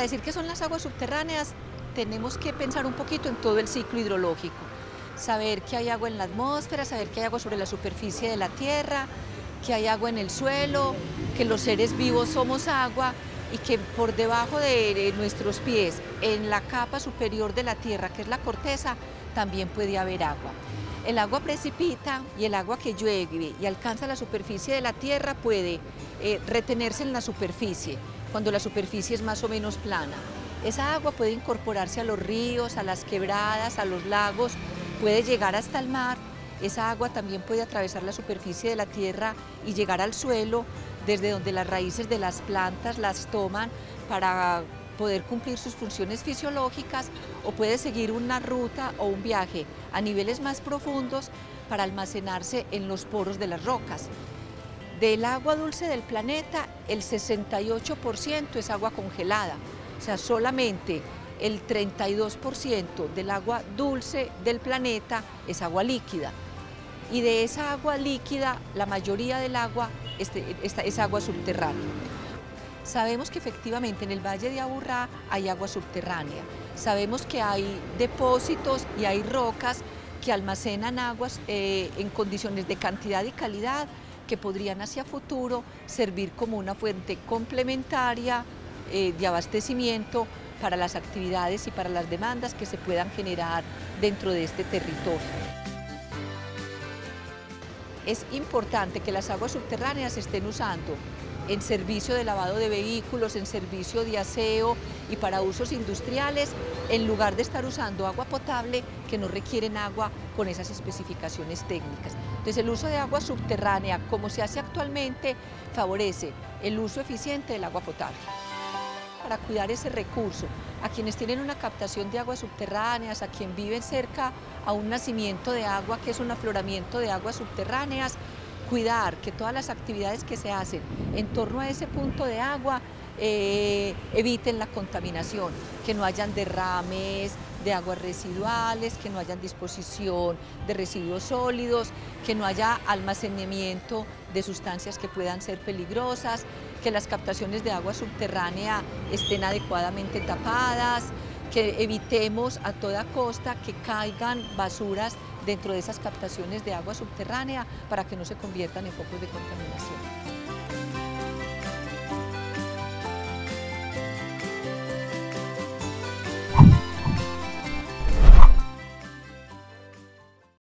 para decir qué son las aguas subterráneas, tenemos que pensar un poquito en todo el ciclo hidrológico. Saber que hay agua en la atmósfera, saber que hay agua sobre la superficie de la Tierra, que hay agua en el suelo, que los seres vivos somos agua y que por debajo de nuestros pies, en la capa superior de la Tierra, que es la corteza, también puede haber agua. El agua precipita y el agua que llueve y alcanza la superficie de la Tierra puede retenerse en la superficie, cuando la superficie es más o menos plana. Esa agua puede incorporarse a los ríos, a las quebradas, a los lagos, puede llegar hasta el mar. Esa agua también puede atravesar la superficie de la Tierra y llegar al suelo, desde donde las raíces de las plantas las toman para poder cumplir sus funciones fisiológicas, o puede seguir una ruta o un viaje a niveles más profundos para almacenarse en los poros de las rocas. Del agua dulce del planeta, el 68% es agua congelada, o sea, solamente el 32% del agua dulce del planeta es agua líquida. Y de esa agua líquida, la mayoría del agua es agua subterránea. Sabemos que efectivamente en el Valle de Aburrá hay agua subterránea, sabemos que hay depósitos y hay rocas que almacenan aguas en condiciones de cantidad y calidad que podrían hacia futuro servir como una fuente complementaria de abastecimiento para las actividades y para las demandas que se puedan generar dentro de este territorio. Es importante que las aguas subterráneas se estén usando en servicio de lavado de vehículos, en servicio de aseo y para usos industriales, en lugar de estar usando agua potable que no requieren agua con esas especificaciones técnicas. Entonces el uso de agua subterránea, como se hace actualmente, favorece el uso eficiente del agua potable. Para cuidar ese recurso, a quienes tienen una captación de aguas subterráneas, a quien viven cerca a un nacimiento de agua, que es un afloramiento de aguas subterráneas, cuidar que todas las actividades que se hacen en torno a ese punto de agua eviten la contaminación, que no hayan derrames de aguas residuales, que no haya disposición de residuos sólidos, que no haya almacenamiento de sustancias que puedan ser peligrosas, que las captaciones de agua subterránea estén adecuadamente tapadas, que evitemos a toda costa que caigan basuras dentro de esas captaciones de agua subterránea para que no se conviertan en focos de contaminación.